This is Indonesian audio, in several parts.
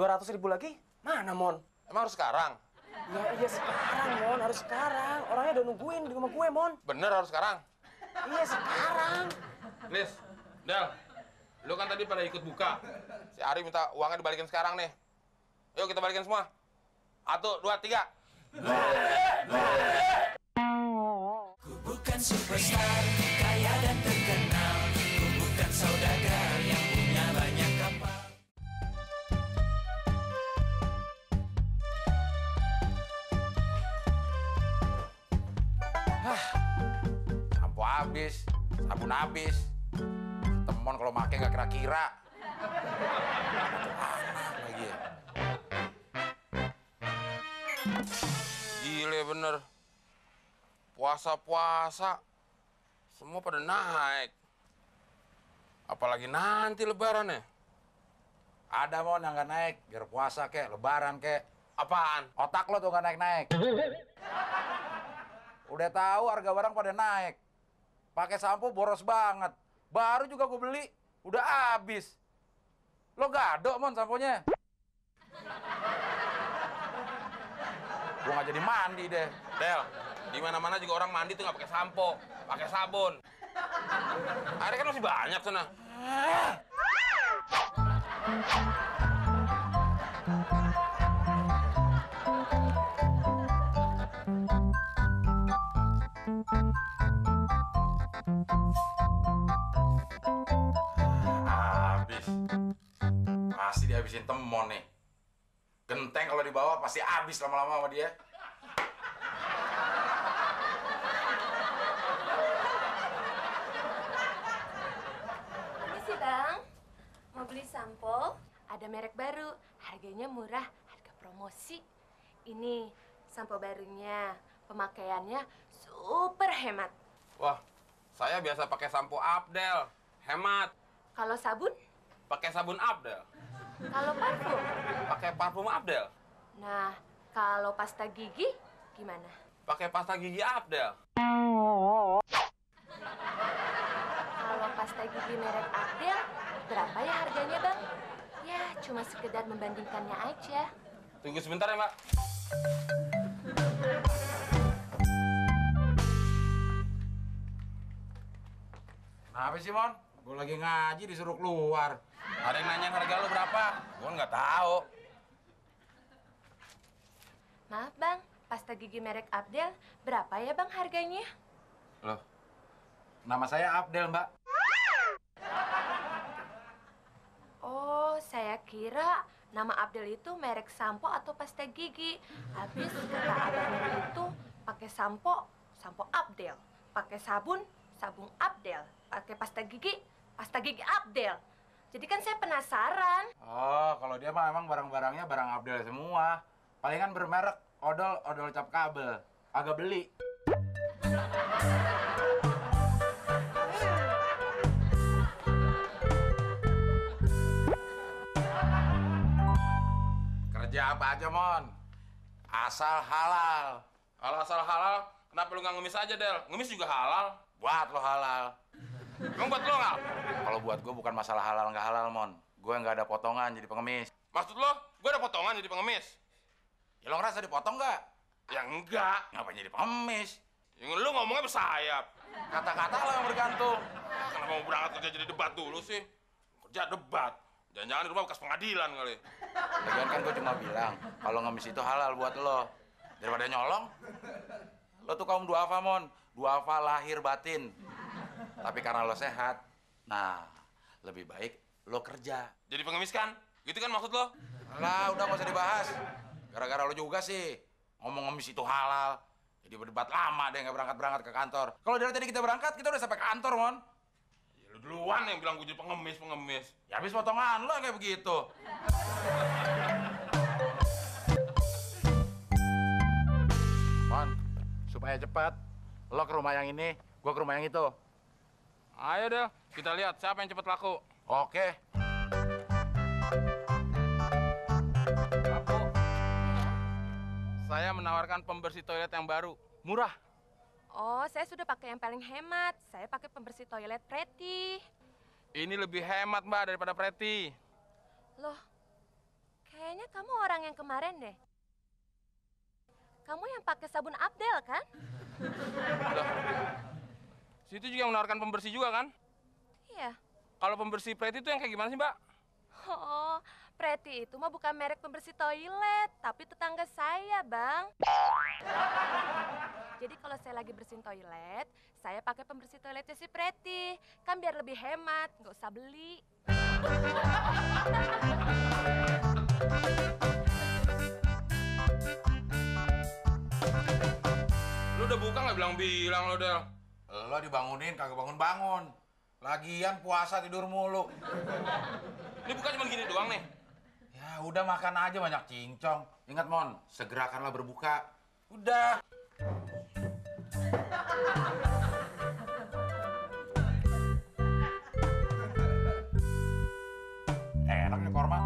200.000 lagi? Mana, Mon? Emang harus sekarang? Ya, iya sekarang, Mon. Harus sekarang. Orangnya udah nungguin di rumah gue, Mon. Bener harus sekarang? Iya, sekarang. Nis, Del, lu kan tadi pada ikut buka. Si Ari minta uangnya dibalikin sekarang nih. Yuk, kita balikin semua. 1, 2, 3. Ku bukan superstar, kaya dan terkenal. Ku bukan saudagar yang punya banyak kapal. Sampo habis, sabun habis. Temon kalau pakai nggak kira-kira. Gile bener. Puasa-puasa semua pada naik. Apalagi nanti lebaran ya. Ada mau yang nggak naik, biar puasa kek, lebaran kek. Apaan? Otak lo tuh nggak naik-naik. Udah tahu harga barang pada naik. Pakai sampo boros banget. Baru juga gue beli, udah habis. Lo gado, Mon, samponya. Gue nggak jadi mandi deh. Del, di mana-mana juga orang mandi tuh nggak pakai sampo, pakai sabun. Airnya kan masih banyak sana. Habis. Masih dihabisin Temon nih. Genteng kalau dibawa pasti habis lama-lama sama dia. Bang, mau beli sampo? Ada merek baru, harganya murah, harga promosi. Ini sampo barunya, pemakaiannya super hemat. Wah, saya biasa pakai sampo Abdel, hemat. Kalau sabun? Pakai sabun Abdel. Kalau parfum? Pakai parfum Abdel. Nah, kalau pasta gigi gimana? Pakai pasta gigi Abdel. Pasta gigi merek Abdel, berapa ya harganya, Bang? Ya, cuma sekedar membandingkannya aja. Tunggu sebentar ya, Mbak. Kenapa sih, Mon? Gue lagi ngaji disuruh keluar. Ada yang nanya harga lo berapa? Gue nggak tahu. Maaf, Bang. Pasta gigi merek Abdel, berapa ya, Bang, harganya? Loh, nama saya Abdel, Mbak. Oh, saya kira nama Abdel itu merek sampo atau pasta gigi. Habis kata abangnya itu pakai sampo, sampo Abdel. Pakai sabun, sabun Abdel. Pakai pasta gigi Abdel. Jadi kan saya penasaran. Oh, kalau dia mah emang barang-barangnya barang Abdel semua. Palingan bermerek odol, odol cap kabel. Agak beli. Ya apa aja, Mon. Asal halal. Kalau asal halal, kenapa lu nggak ngemis aja, Del? Ngemis juga halal. Buat lo halal. Emang buat lo nggak? Kalau buat gue bukan masalah halal nggak halal, Mon. Gue nggak ada potongan jadi pengemis. Maksud lo? Gue ada potongan jadi pengemis? Ya lo ngerasa dipotong nggak? Ya enggak. Ngapain jadi pengemis? Ya, lu ngomongnya bersayap. Kata-kata lo yang bergantung. Kenapa mau berangkat kerja jadi debat dulu sih? Kerja debat. Jangan-jangan di rumah bekas pengadilan kali. Lagian kan gue cuma bilang, kalau ngemis itu halal buat lo. Daripada nyolong, lo tuh kaum duafa, Mon. Duafa lahir batin. Tapi karena lo sehat, nah lebih baik lo kerja. Jadi pengemis kan? Gitu kan maksud lo? Lah, udah gak usah dibahas. Gara-gara lo juga sih, ngomong ngemis itu halal. Jadi berdebat lama deh, gak berangkat-berangkat ke kantor. Kalau dari tadi kita berangkat, kita udah sampai kantor, Mon. Lu duluan yang bilang gue jadi pengemis. Ya habis potongan lo kayak begitu. Mon, supaya cepat, lo ke rumah yang ini, gue ke rumah yang itu. Ayo deh, kita lihat siapa yang cepat laku. Oke. Laku. Saya menawarkan pembersih toilet yang baru, murah. Oh, saya sudah pakai yang paling hemat. Saya pakai pembersih toilet Preti. Ini lebih hemat, Mbak, daripada Preti. Loh, kayaknya Kayaknya kamu orang yang kemarin deh. Kamu yang pakai sabun Abdel kan? Situ juga yang menawarkan pembersih juga kan? Iya. Kalau pembersih Preti itu yang kayak gimana sih, Mbak? Oh, Preti itu mah bukan merek pembersih toilet, tapi tetangga saya, Bang. Jadi kalau saya lagi bersihin toilet, saya pakai pembersih toiletnya si Preti. Kan biar lebih hemat, nggak usah beli. Lu udah buka nggak bilang-bilang lo, Del? Lo dibangunin, kagak bangun-bangun. Lagian puasa tidur mulu. Ini bukan cuma gini doang nih. Ya udah makan aja banyak cincong. Ingat Mon, segerakanlah berbuka. Udah. Enak nih korma.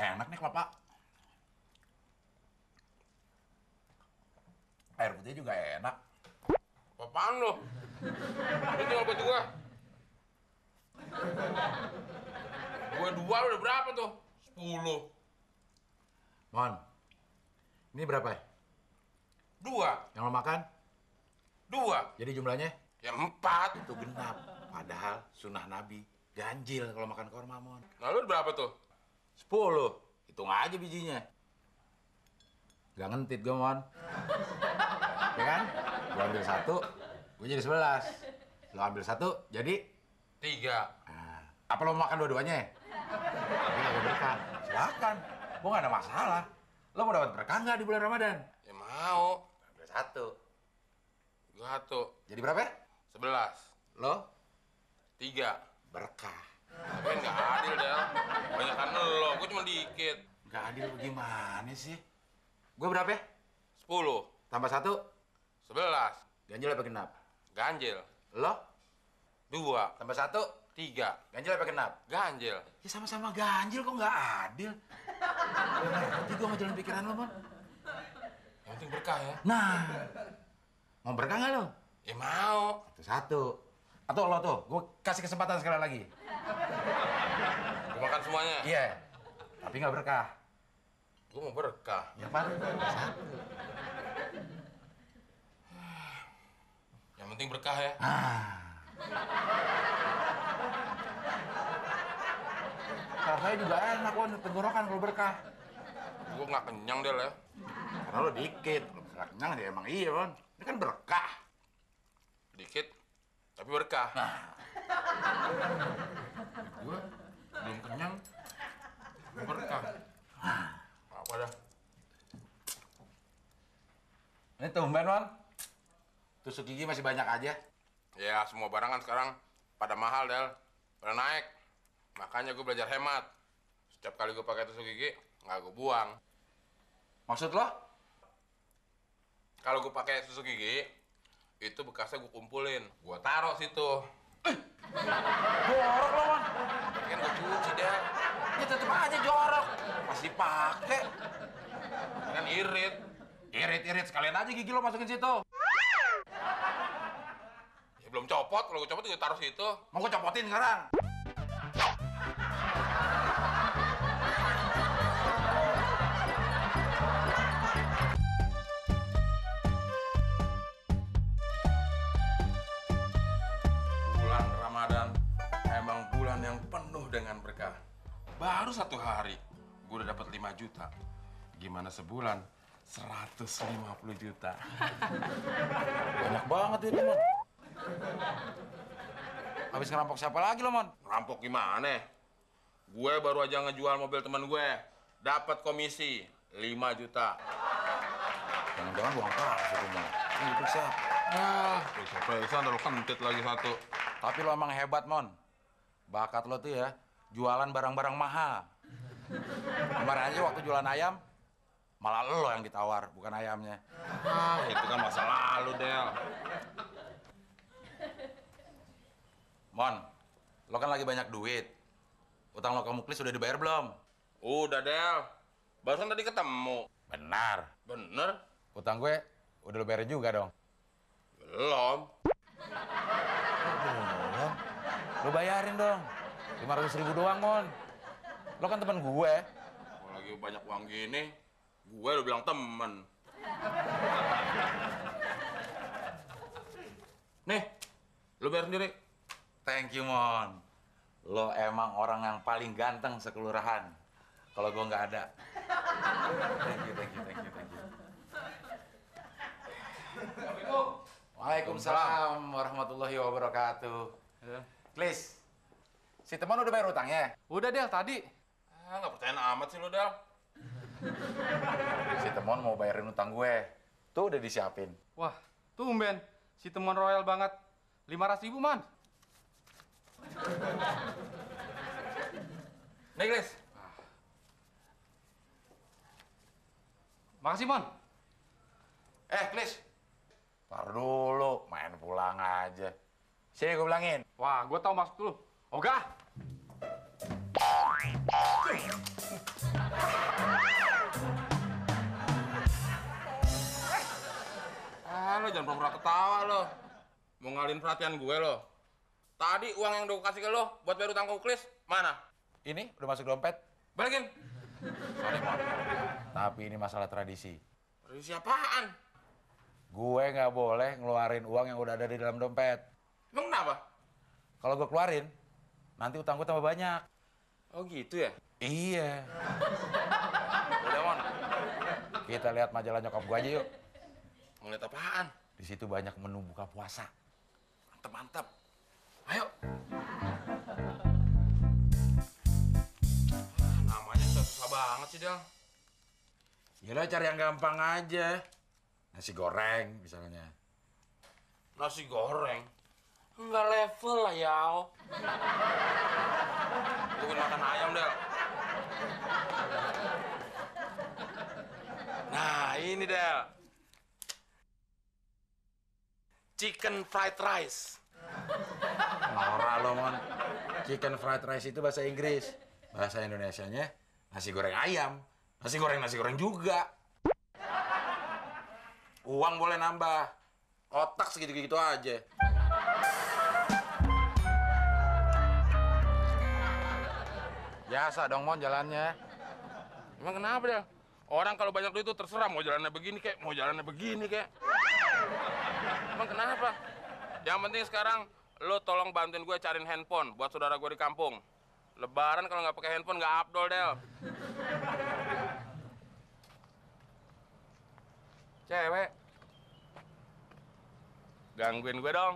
Enak nih kelapa. Air putih juga enak. Apaan lo? Itu tinggal buat gua. Gua dua udah berapa tuh? 10. Mon, ini berapa ya? 2. Yang lo makan? 2. Jadi jumlahnya? Ya 4. Itu genap. Padahal sunnah Nabi ganjil kalau makan korma, Mon. Lalu berapa tuh? 10. Hitung aja bijinya. Gak ngentit gua, Mon. Ya kan? Gua ambil 1, gua jadi 11. Lo ambil 1, jadi 3. Nah, apa lo mau makan dua-duanya? Tapi gak berkah. Silakan. Gua gak ada masalah. Lo mau dapat berkah nggak di bulan Ramadan? Ya mau. Ambil 1. 1. Jadi berapa? 11. Lo? 3. Berkah. Tapi nggak adil, Del. Banyakan lo, gua cuma dikit. Nggak adil gimana sih? Gua berapa? 10. Tambah 1? 11. Ganjil apa genap? Ganjil. Lo? 2. Tambah 1? 3. Ganjil apa genap? Ganjil. Ya sama-sama ganjil kok nggak adil. Nanti gua mau jalan pikiran lo, Mon. Yang penting berkah ya. Nah, mau berkah nggak lo? Ya mau. 1. Atau lo tuh, gua kasih kesempatan sekali lagi. Gua makan semuanya? Iya. Tapi nggak berkah. Gua mau berkah. Ya Pan, 1. Yang penting berkah ya. Rasanya juga enak, Wan. Tenggorokan kalau berkah. Gue nggak kenyang, Del, ya. Karena lo dikit. Kalau nggak kenyang, ya emang iya, Wan. Ini kan berkah. Dikit, tapi berkah. Nah. Gue belum kenyang, berkah. Apa dah? Ini tumben, Wan. Tusuk gigi masih banyak aja. Ya, semua barang kan sekarang pada mahal, Del. Pada naik. Makanya gue belajar hemat. Setiap kali gue pakai tusuk gigi, nggak gue buang. Maksud lo? Kalau gue pakai tusuk gigi, itu bekasnya gue kumpulin. Gue taruh situ. Jorok lo, Man. Kan gue cuci, Del. Ya tetep aja jorok. Masih pakai. Kan irit. Irit-irit. Sekalian aja gigi lo masukin situ. Belum copot, kalau gue copot gue taruh situ. Mau gue copotin sekarang? Bulan Ramadan emang bulan yang penuh dengan berkah. Baru 1 hari, gue udah dapat 5 juta. Gimana sebulan? 150 juta. Banyak banget ini, Mon. Habis ngerampok siapa lagi lo, Mon? Ngerampok gimana? Gue baru aja ngejual mobil teman gue. Dapat komisi 5 juta. Jangan-jangan buang palsu tuh, Mon. Ini diperiksa. Ah, periksa-periksa ntar lo kentit lagi 1. Tapi lo emang hebat, Mon. Bakat lo tuh ya, jualan barang-barang mahal. Kemarin aja waktu jualan ayam, malah lo yang ditawar, bukan ayamnya. Ah, itu kan masa lalu, Del. Mon, lo kan lagi banyak duit. Utang lo ke Muklis sudah dibayar belum? Udah, Del. Barusan tadi ketemu. Benar. Bener. Utang gue udah lo bayar juga dong? Belum. Lu bayarin dong, 500.000 doang, Mon. Lo kan temen gue. Kalau lagi banyak uang gini, gue udah bilang temen. Nih, lo bayar sendiri. Thank you, Mon. Lo emang orang yang paling ganteng sekelurahan. Kalau gue nggak ada. Thank you, thank you, thank you, thank you. Waalaikumsalam warahmatullahi wabarakatuh. Please, si teman udah bayar utangnya? Udah, Del, tadi. Ah, nggak percaya amat sih lo, Del. Si teman mau bayarin utang gue. Tuh udah disiapin. Wah, tumben. Si teman royal banget. 500.000, Man. Nih, Glis. Makasih, Mon. Eh, Glis. Ntar dulu, main pulang aja. Sini gue bilangin. Wah, gue tau maksud lu. Oga! Ah, lo jangan pura-pura ketawa lo. Mau ngalihin perhatian gue lo. Tadi uang yang udah kasih ke lo buat bayar utang Kuklis, mana? Ini udah masuk dompet. Balikin. Sorry, Mon. Tapi ini masalah tradisi. Tradisi apaan? Gue nggak boleh ngeluarin uang yang udah ada di dalam dompet. Emang kenapa? Kalau gue keluarin, nanti utang gue tambah banyak. Oh gitu ya? Iya. Udah, Mon. Kita lihat majalah nyokap gue aja yuk. Ngeliat apaan? Di situ banyak menu buka puasa. Mantep-mantep. Ayo. Namanya susah banget sih, Del. Ya udah, cari yang gampang aja. Nasi goreng misalnya. Nasi goreng? Nggak level lah, Yao. Bukan makan ayam, Del. Nah, ini, Del. Chicken fried rice. Orang lo, Mon. Chicken fried rice itu bahasa Inggris. Bahasa Indonesianya nasi goreng ayam. Nasi goreng juga. Uang boleh nambah. Otak segitu-gitu aja. Biasa dong, Mon, jalannya. Emang kenapa, Del? Orang kalau banyak duit itu terserah mau jalannya begini kek, mau jalannya begini kek. Emang kenapa? Yang penting sekarang lo tolong bantuin gue cariin handphone buat saudara gue di kampung. Lebaran kalau nggak pakai handphone nggak abdol, Del. Cewek, gangguin gue dong.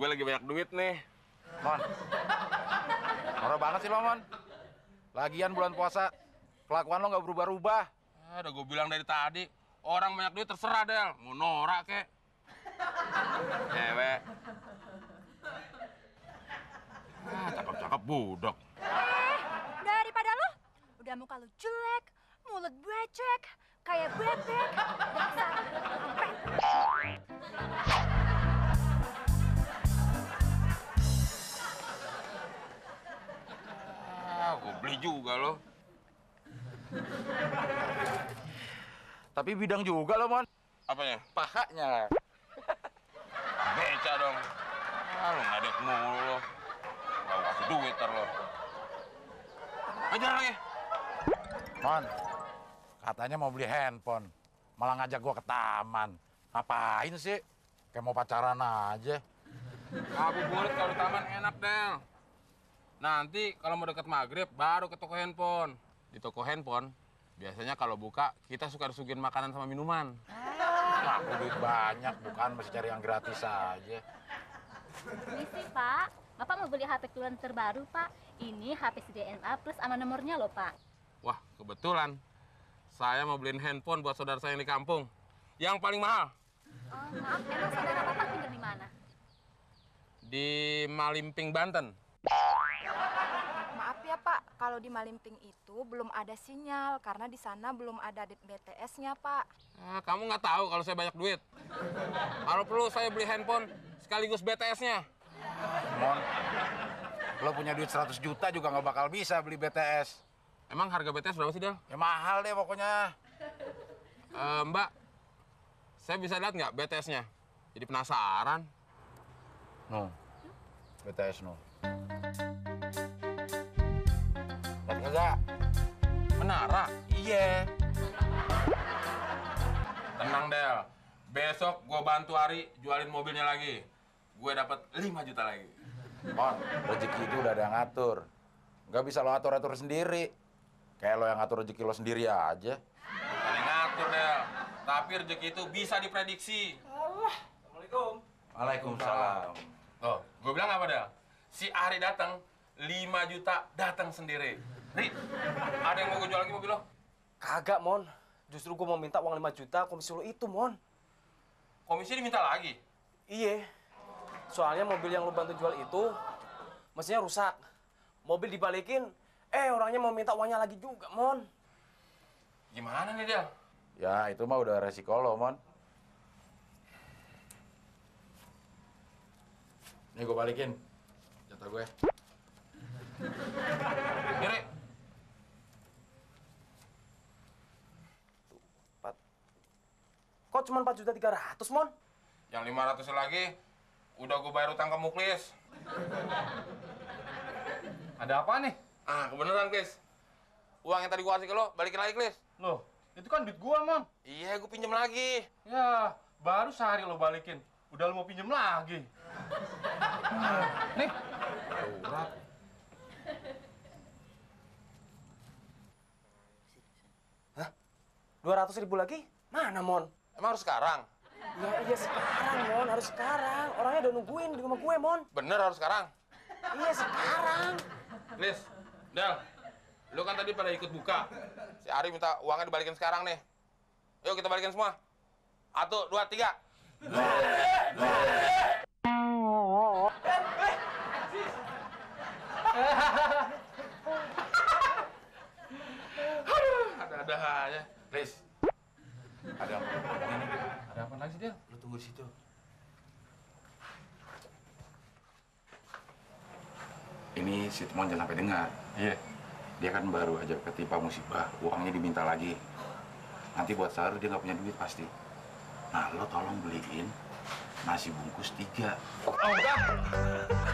Gue lagi banyak duit nih, Mon. Horor banget sih lo, Mon. Lagian bulan puasa, kelakuan lo nggak berubah-ubah. Udah gue bilang dari tadi. Orang banyak duit terserah, Del. Mau norak kek. Cewek. Ah, cakep-cakep budak. Daripada lo, udah muka lo jelek, mulut becek, kayak bebek, dasar bebek. Ah, gue beli juga lo. Tapi bidang juga lo, Mon. Apanya? Pahanya. Beca dong. Ah, lo ngadet mulu lo. Gak kasih duit ntar lo. Ajar lagi. Mon, katanya mau beli handphone. Malah ngajak gua ke taman. Ngapain sih? Kayak mau pacaran aja. Ngabuburit kalau di taman enak, Del. Nanti kalau mau deket maghrib, baru ke toko handphone. Di toko handphone, biasanya kalau buka, kita suka disuguhin makanan sama minuman. Nah, aku duit banyak, bukan masih cari yang gratis aja. Ini sih, Pak. Bapak mau beli HP keluaran terbaru, Pak. Ini HP CDMA Plus sama nomornya loh, Pak. Wah, kebetulan. Saya mau beliin handphone buat saudara saya yang di kampung. Yang paling mahal. Oh, maaf. Emang saudara Bapak tinggal di mana? Di Malimping, Banten. Maaf ya, Pak, kalau di Malimping itu belum ada sinyal karena di sana belum ada BTS-nya, Pak. Nah, kamu nggak tahu kalau saya banyak duit. Kalau perlu saya beli handphone sekaligus BTS-nya. Mon, lo punya duit 100 juta juga nggak bakal bisa beli BTS. Emang harga BTS berapa sih, Del? Ya mahal deh pokoknya. Mbak, saya bisa lihat nggak BTS-nya? Jadi penasaran. No. BTS no. Lihat enggak? Menara? Iya. Tenang Del, besok gue bantu Ari jualin mobilnya lagi. Gue dapat 5 juta lagi. Mon, rezeki itu udah ada yang ngatur. Nggak bisa lo atur-atur sendiri. Kayak lo yang ngatur rezeki lo sendiri aja. Bukan yang ngatur Del, tapi rezeki itu bisa diprediksi. Allah. Assalamualaikum. Waalaikumsalam. Oh, gue bilang apa Del? Si Ari datang, 5 juta datang sendiri. Ri, ada yang mau gue jual lagi mobil lo? Kagak Mon, justru gue mau minta uang 5 juta komisi lo itu Mon. Komisi diminta lagi? Iya. Soalnya mobil yang lu bantu jual itu mesinnya rusak. Mobil dibalikin, orangnya mau minta uangnya lagi juga, Mon. Gimana nih, Del? Ya, itu mah udah resiko lo, Mon. Nih gue balikin. Jatah gue. Kiri. 4. Kok cuma 4.300.000, Mon? Yang 500 lagi udah gue bayar utang ke Muklis. Ada apa nih? Ah, kebeneran, Klis. Uang yang tadi gue kasih ke lo, balikin lagi, Klis. Loh, itu kan duit gue, Mon. Iya, gue pinjem lagi. Ya, baru sehari lo balikin. Udah lo mau pinjem lagi. Nih. Urat. Hah? 200.000 lagi? Mana, Mon? Emang harus sekarang? Iya sekarang, Mon. Harus sekarang. Orangnya udah nungguin di rumah gue, Mon. Bener, harus sekarang? Iya, sekarang. Klis, Del, lu kan tadi pada ikut buka. Si Ari minta uangnya dibalikin sekarang nih. Yuk, kita balikin semua. 1, 2, 3. Ada-ada aja. Klis, ada apa? Ada apa lagi, Del? Lu tunggu di situ. Ini si Temon jangan sampai dengar. Iya. Dia kan baru aja ketimpa musibah, uangnya diminta lagi. Nanti buat sahur dia nggak punya duit pasti. Nah, lo tolong beliin nasi bungkus 3. Oh, enggak.